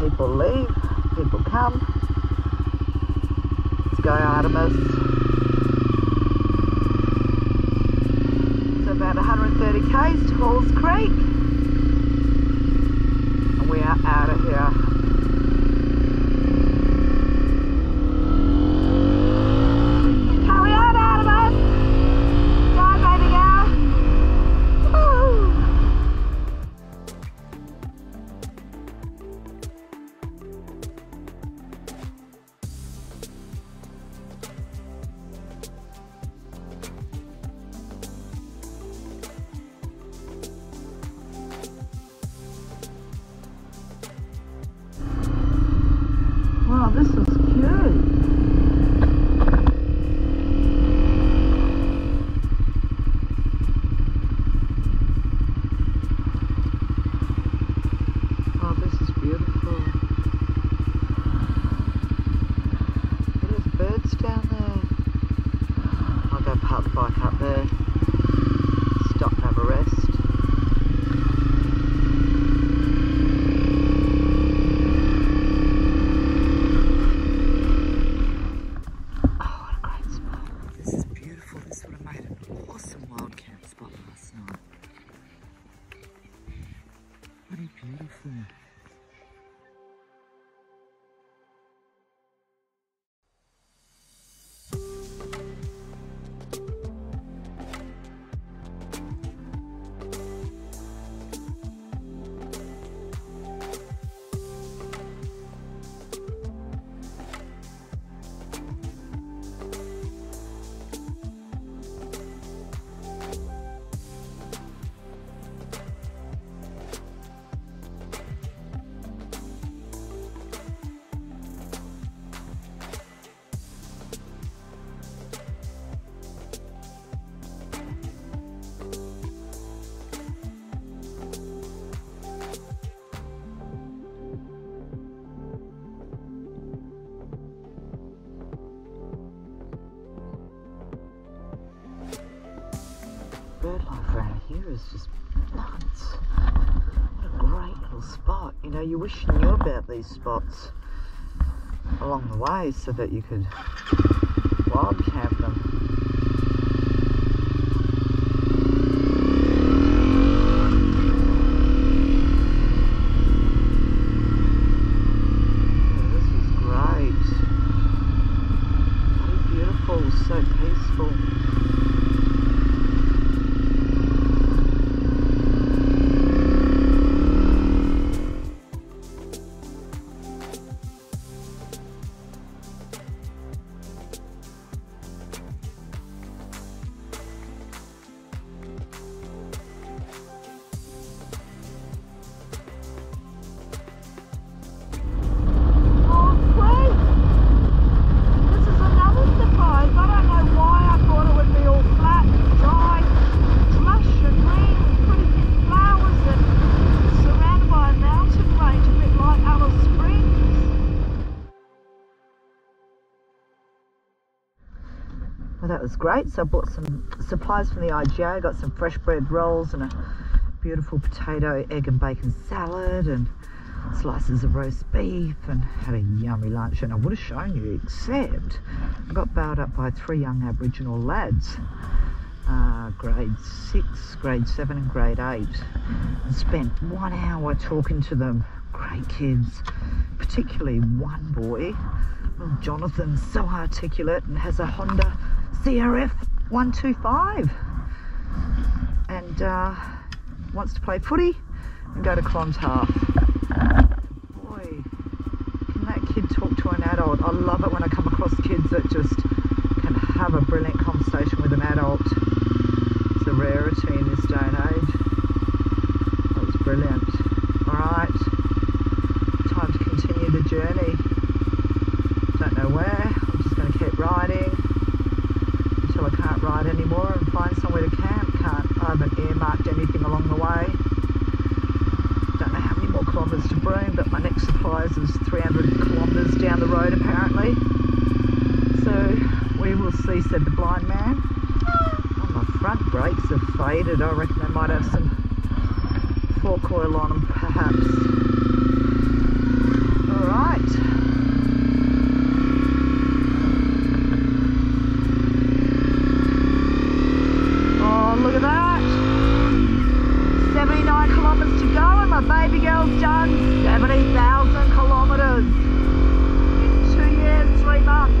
People leave, people come. Let's go, Artemis. So about 130 k's to Halls Creek. And we are out of here. Bird life around here is just nuts. What a great little spot. You know, you wish you knew about these spots along the way so that you could wild camp them. That was great. So I bought some supplies from the IGA, got some fresh bread rolls and a beautiful potato, egg and bacon salad and slices of roast beef, and had a yummy lunch. And I would have shown you, except I got bailed up by three young Aboriginal lads, grade 6, grade 7 and grade 8, and spent 1 hour talking to them. Great kids, particularly one boy, little Jonathan, so articulate, and has a Honda CRF 125 and wants to play footy and go to Clontarf. Boy, can that kid talk to an adult. I love it when I come across kids that just can have a brilliant conversation with an adult. It's a rarity in this day and age. That was brilliant. Alright, time to continue the journey. Don't know where, I'm just going to keep riding. I can't ride anymore and find somewhere to camp. I haven't earmarked anything along the way. Don't know how many more kilometres to Broome, but my next supplies is 300 kilometres down the road apparently. So we will see, said the blind man. Oh, my front brakes have faded. I reckon they might have some fork oil on them perhaps. miles, John. 70,000 kilometres in 2 years, 3 months.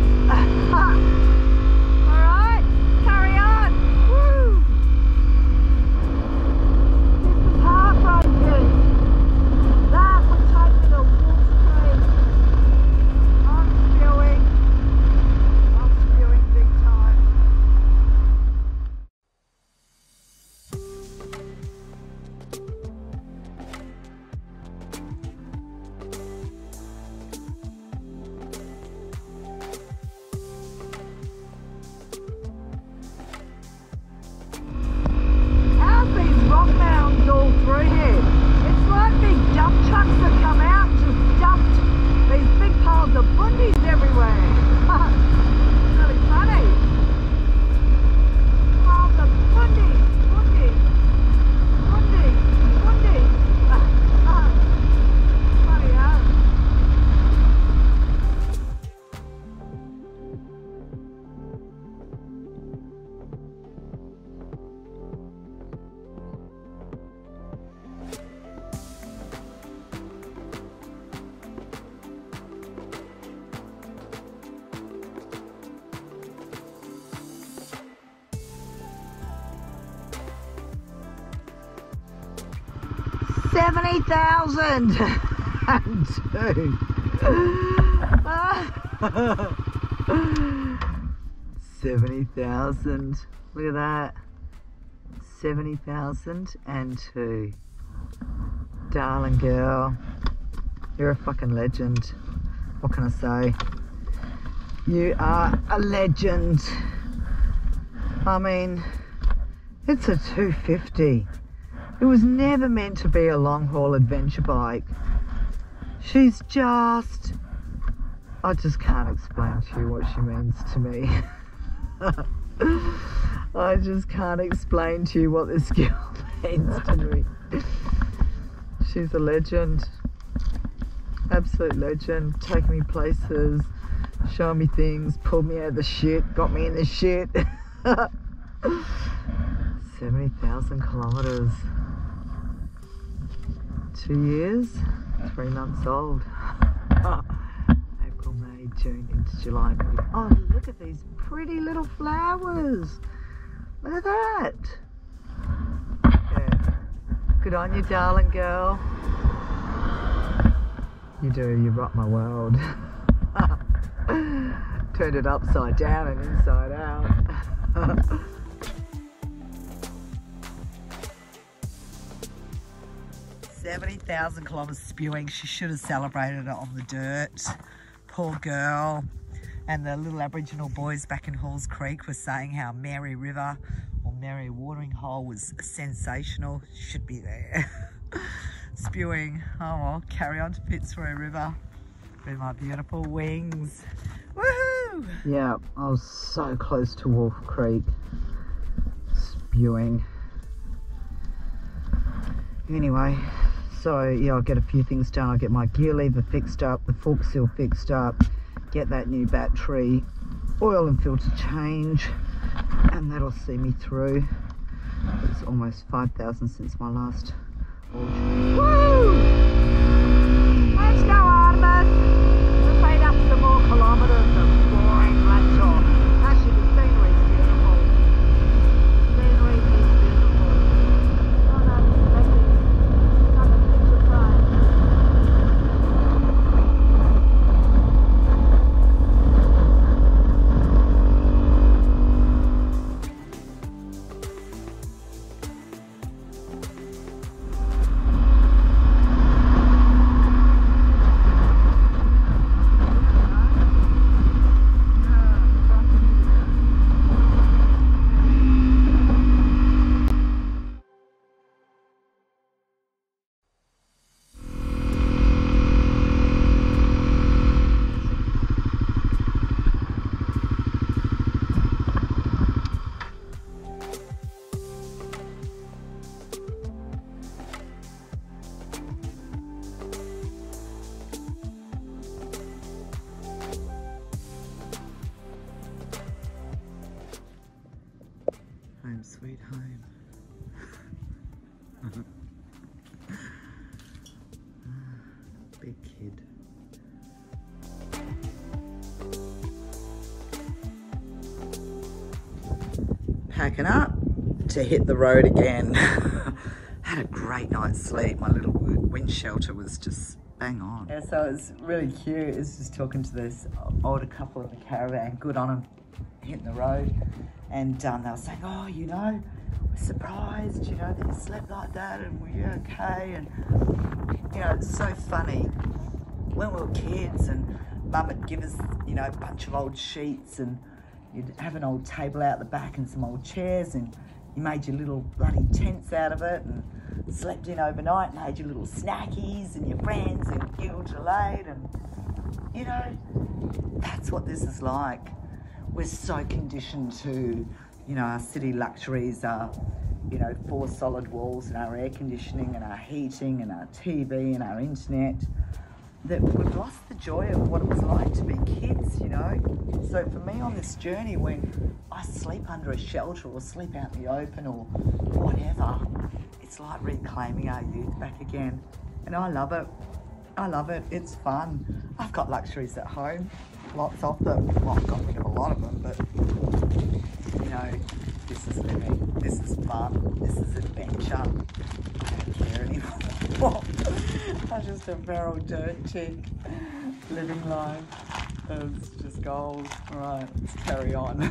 And two. 70,000. Look at that. 70,002. Darling girl. You're a fucking legend. What can I say? You are a legend. I mean, it's a 250. It was never meant to be a long haul adventure bike. She's just, I just can't explain to you what she means to me. I just can't explain to you what this girl means to me. She's a legend, absolute legend, taking me places, showing me things, pulled me out of the shit, got me in the shit. 70,000 kilometres. 2 years, 3 months old. April, May, June into July. Oh, look at these pretty little flowers. Look at that. Yeah. Good on you, darling girl. You do, you rock my world. Turned it upside down and inside out. $70,000 kilometres spewing. She should have celebrated it on the dirt. Poor girl. And the little Aboriginal boys back in Halls Creek were saying how Mary River or Mary Watering Hole was sensational. Should be there. Spewing. Oh, well, carry on to Fitzroy River. With my beautiful wings. Woohoo! Yeah, I was so close to Wolf Creek. Spewing. Anyway. So yeah, I'll get a few things done. I'll get my gear lever fixed up, the fork seal fixed up, get that new battery, oil and filter change, and that'll see me through. It's almost 5,000 since my last haul. Woo! Let's go, Artemis! We'll feed up some more kilometres of boring lateral. Actually, the scenery is beautiful. kid. Packing up to hit the road again. Had a great night's sleep. My little wind shelter was just bang on. Yeah, so it's really cute. It's just talking to this older couple in the caravan. Good on them, hitting the road. And they were saying, oh, you know, we're surprised, you know, that you slept like that and were you okay? And, you know, it's so funny. When we were kids and Mum would give us, you know, a bunch of old sheets and you'd have an old table out the back and some old chairs and you made your little bloody tents out of it and slept in overnight and had your little snackies and your friends and giggle delayed and, you know, that's what this is like. We're so conditioned to, you know, our city luxuries are, you know, 4 solid walls and our air conditioning and our heating and our TV and our internet, that we've lost the joy of what it was like to be kids, you know. So for me on this journey, when I sleep under a shelter or sleep out in the open or whatever, it's like reclaiming our youth back again. And I love it. I love it. It's fun. I've got luxuries at home. Lots of them. Well, I've got rid of a lot of them, but, you know, this is living. This is fun. This is adventure. I don't care anymore. I'm just a feral dirt chick living life. It's just gold. All right, let's carry on.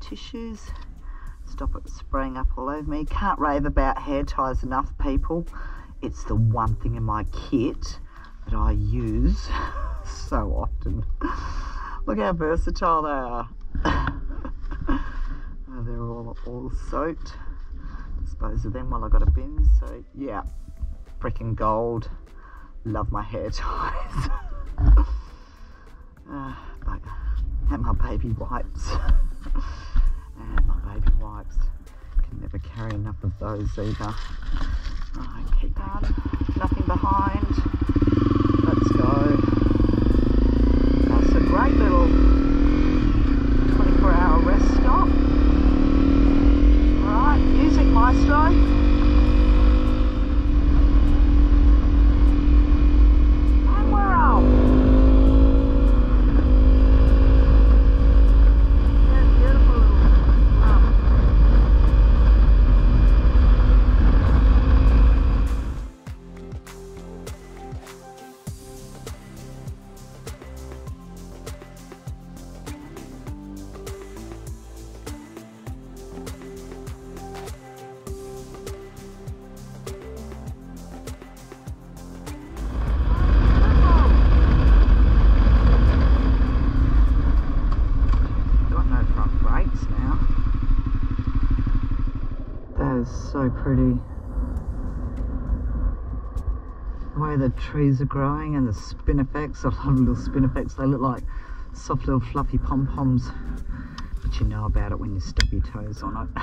Tissues, stop it spraying up all over me. Can't rave about hair ties enough, people. It's the one thing in my kit that I use so often. Look how versatile they are. Oh, they're all soaked. Dispose of them while I got a bin. So yeah, freaking gold. Love my hair ties. And my baby wipes. And my baby wipes, can never carry enough of those either. Right, keep on, nothing behind, let's go. That's a great little 24-hour rest stop. Alright, music maestro. Pretty. The way the trees are growing and the spinifex, I love little spinifex, they look like soft little fluffy pom-poms, but you know about it when you stub your toes on it.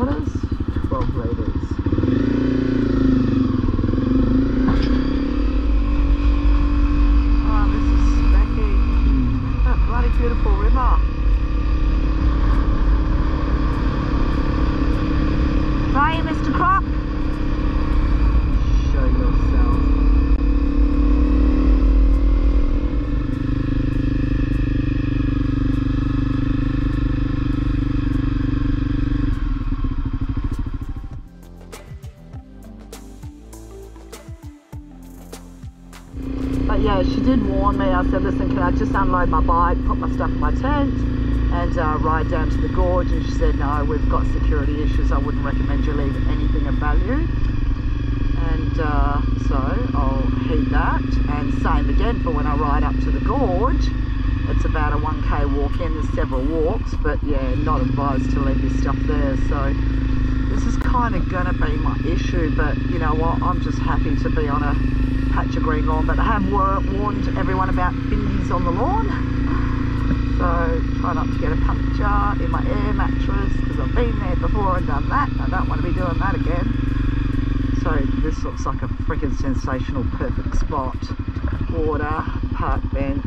kilometres? 12 metres. Beautiful river. Hiya, Mr. Croc. Show yourself. But yeah, she did warn me. I said, listen, can I just unload my bike, put my stuff in my tent and ride down to the gorge? And she said, no, we've got security issues. I wouldn't recommend you leave anything of value. And so I'll heed that. And same again for when I ride up to the gorge. It's about a 1K walk in. There's several walks, but yeah, not advised to leave your stuff there. So this is kind of going to be my issue, but you know what? I'm just happy to be on a patch of green lawn, but I have warned everyone about fingies on the lawn, so try not to get a puncture in my air mattress because I've been there before and done that. I don't want to be doing that again. So this looks like a freaking sensational perfect spot. Water, park bench,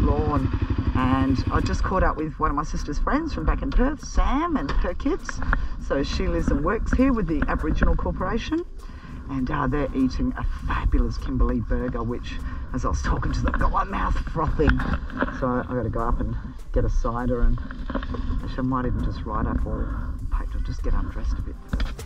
lawn. And I just caught up with one of my sister's friends from back in Perth, Sam, and her kids. So she lives and works here with the Aboriginal Corporation. And they're eating a fabulous Kimberley burger, which, as I was talking to them, got my mouth frothing. So I gotta go up and get a cider, and actually I might even just ride up, or in fact I'll just get undressed a bit.